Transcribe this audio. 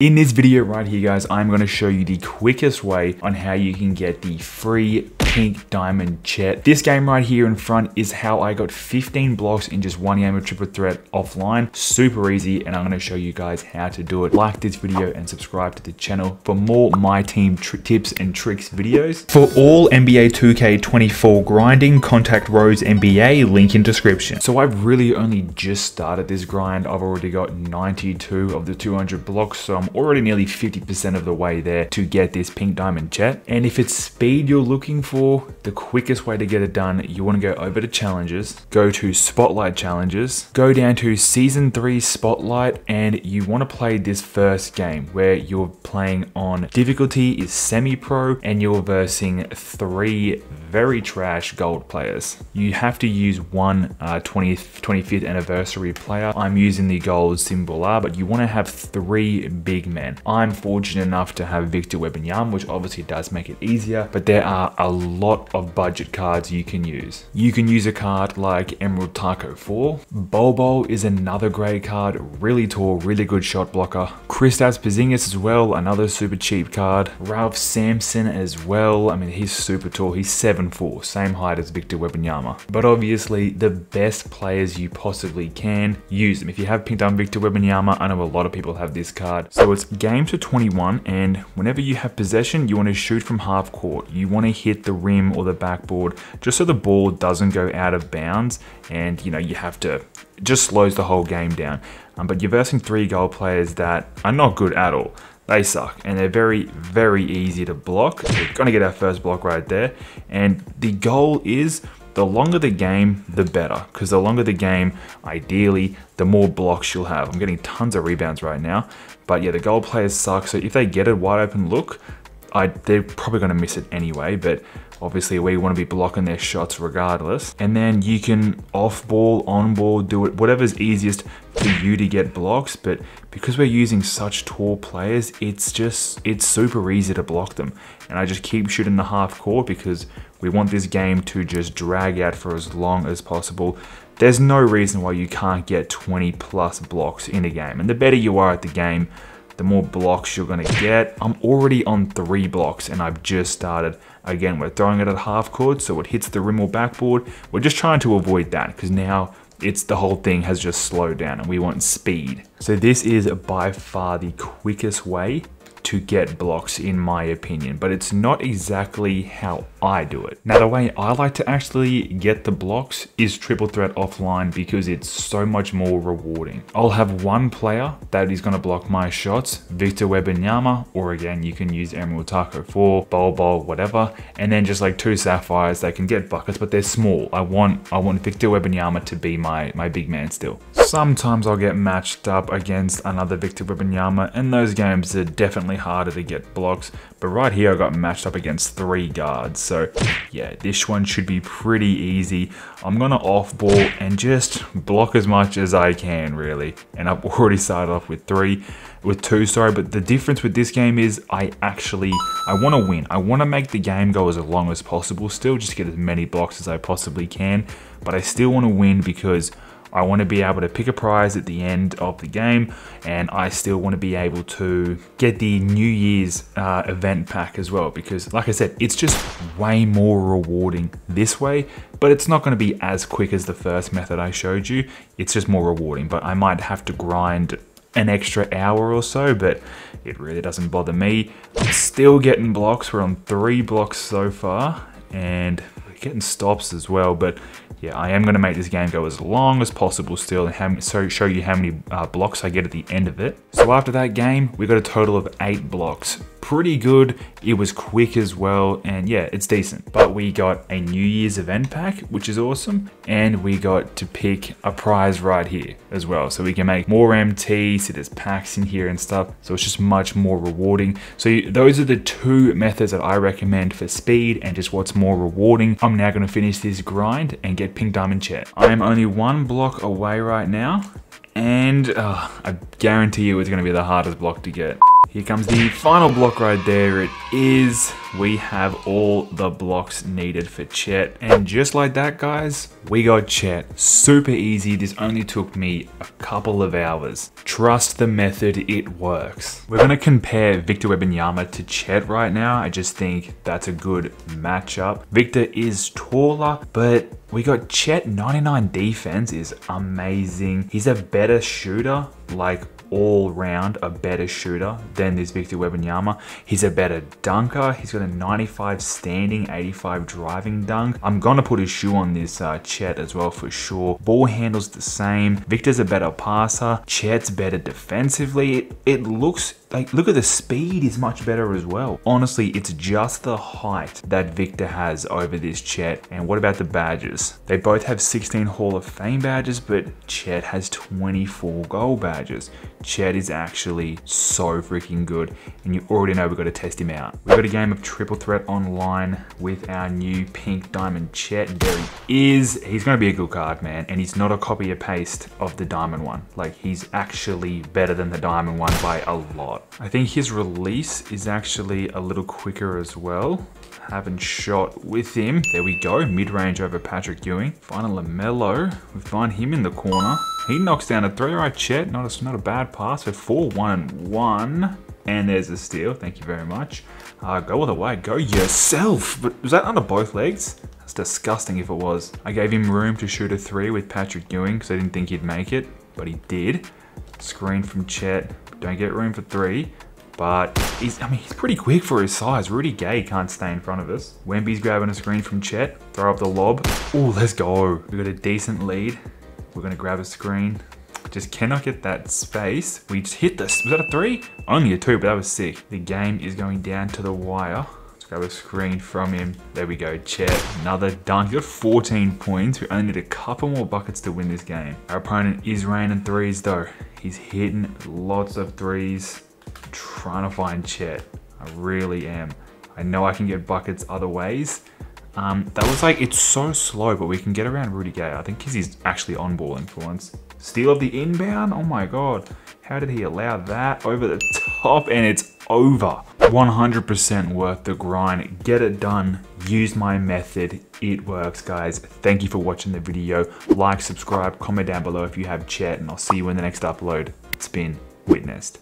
In this video right here, guys, I'm going to show you the quickest way on how you can get the free Pink Diamond Chet. This game right here in front is how I got 15 blocks in just one game of Triple Threat offline. Super easy, and I'm going to show you guys how to do it. Like this video and subscribe to the channel for more MyTeam tips and tricks videos. For all NBA 2K24 grinding, contact Rose NBA, link in description. So I've really only just started this grind. I've already got 92 of the 200 blocks, so I'm already nearly 50% of the way there to get this Pink Diamond Chet. And if it's speed you're looking for, the quickest way to get it done, you want to go over to challenges, go to spotlight challenges, go down to season 3 spotlight, and you want to play this first game where you're playing on difficulty is semi-pro and you're versing 3 very trash gold players. You have to use one 25th anniversary player. I'm using the gold symbol R, but you want to have 3 big man. I'm fortunate enough to have Victor Wembanyama, which obviously does make it easier, but there are a lot of budget cards you can use. You can use a card like Emerald Taco 4. Bol Bol is another great card, really tall, really good shot blocker. Kristaps Porzingis as well, another super cheap card. Ralph Sampson as well, I mean he's super tall, he's 7'4", same height as Victor Wembanyama. But obviously the best players you possibly can, use them. If you have picked up Victor Wembanyama, I know a lot of people have this card. So it's game to 21, and whenever you have possession, you want to shoot from half court. You want to hit the rim or the backboard just so the ball doesn't go out of bounds, and you know, you have to, it just slows the whole game down. But you're versing 3 goal players that are not good at all. They suck, and they're very, very easy to block. So we're gonna get our first block right there. And the goal is, the longer the game, the better. Because the longer the game, ideally, the more blocks you'll have. I'm getting tons of rebounds right now. But yeah, the goal players suck. So if they get a wide open look, they're probably going to miss it anyway. But obviously, we want to be blocking their shots regardless. And then you can off ball, on ball, do it, whatever's easiest for you to get blocks. But because we're using such tall players, it's super easy to block them. And I just keep shooting the half court because we want this game to just drag out for as long as possible. There's no reason why you can't get 20 plus blocks in a game. And the better you are at the game, the more blocks you're gonna get. I'm already on 3 blocks and I've just started. Again, we're throwing it at half court, so it hits the rim or backboard. We're just trying to avoid that because now it's the whole thing has just slowed down and we want speed. So this is by far the quickest way to get blocks in my opinion, but it's not exactly how I do it. Now the way I like to actually get the blocks is Triple Threat offline because it's so much more rewarding. I'll have one player that is gonna block my shots, Victor Wembanyama, or again, you can use Emerald Taco 4, Bol Bol, whatever, and then just like 2 Sapphires, they can get buckets, but they're small. I want Victor Wembanyama to be my big man still. Sometimes I'll get matched up against another Victor Wembanyama, and those games are definitely harder to get blocks, but right here I got matched up against 3 guards, so yeah, this one should be pretty easy. I'm gonna off ball and just block as much as I can really, and I've already started off with 2, sorry. But the difference with this game is I want to win. I want to make the game go as long as possible still, just get as many blocks as I possibly can, but I still want to win because I want to be able to pick a prize at the end of the game, and I still want to be able to get the New Year's event pack as well, because like I said, it's just way more rewarding this way, but it's not going to be as quick as the first method I showed you. It's just more rewarding, but I might have to grind an extra hour or so, but it really doesn't bother me. I'm still getting blocks. We're on 3 blocks so far, and we're getting stops as well, but yeah, I am going to make this game go as long as possible still, and show you how many blocks I get at the end of it. So after that game, we got a total of 8 blocks. Pretty good. It was quick as well, and yeah, it's decent. But we got a New Year's event pack, which is awesome, and we got to pick a prize right here as well. So we can make more MT, so there's packs in here and stuff, so it's just much more rewarding. So those are the 2 methods that I recommend for speed and just what's more rewarding. I'm now going to finish this grind and get Pink Diamond Chet. I am only 1 block away right now, and I guarantee you it's going to be the hardest block to get. Here comes the final block right there. It is. We have all the blocks needed for Chet. And just like that, guys, we got Chet. Super easy. This only took me a couple of hours. Trust the method. It works. We're going to compare Victor Wembanyama to Chet right now. I just think that's a good matchup. Victor is taller, but we got Chet. 99 defense is amazing. He's a better shooter, like all round a better shooter than this Victor Wembanyama. He's a better dunker. He's got a 95 standing, 85 driving dunk. I'm gonna put his shoe on this Chet as well for sure. Ball handles the same. Victor's a better passer. Chet's better defensively. It looks like, look at the speed is much better as well. Honestly, it's just the height that Victor has over this Chet. And what about the badges? They both have 16 Hall of Fame badges, but Chet has 24 gold badges. Chet is actually so freaking good, and you already know we've got to test him out. We've got a game of triple threat online with our new Pink Diamond Chet. There he is. He's going to be a good card, man, and he's not a copy or paste of the Diamond one. Like, he's actually better than the Diamond one by a lot. I think his release is actually a little quicker as well. Haven't shot with him. There we go. Mid-range over Patrick Ewing. Final LaMelo. We find him in the corner. He knocks down a three, right, Chet? Not a bad pass. So 4-1-1. And there's a steal. Thank you very much. Go all the way. Go yourself. But was that under both legs? That's disgusting if it was. I gave him room to shoot a three with Patrick Ewing because I didn't think he'd make it. But he did. Screen from Chet. Don't get room for three. But he's pretty quick for his size. Rudy Gay can't stay in front of us. Wemby's grabbing a screen from Chet. Throw up the lob. Oh, let's go. We've got a decent lead. We're going to grab a screen. Just cannot get that space. We just hit this. Was that a three? Only a two, but that was sick. The game is going down to the wire. Let's grab a screen from him. There we go. Chet, another dunk. You got 14 points. We only need a couple more buckets to win this game. Our opponent is raining threes, though. He's hitting lots of threes. Trying to find Chet. I really am. I know I can get buckets other ways. That was like, it's so slow, but we can get around Rudy Gay, I think, because he's actually on ball influence. Steal of the inbound. Oh my God. How did he allow that? Over the top, and it's over. 100% worth the grind. Get it done. Use my method. It works, guys. Thank you for watching the video. Like, subscribe, comment down below if you have Chet, and I'll see you in the next upload. It's been witnessed.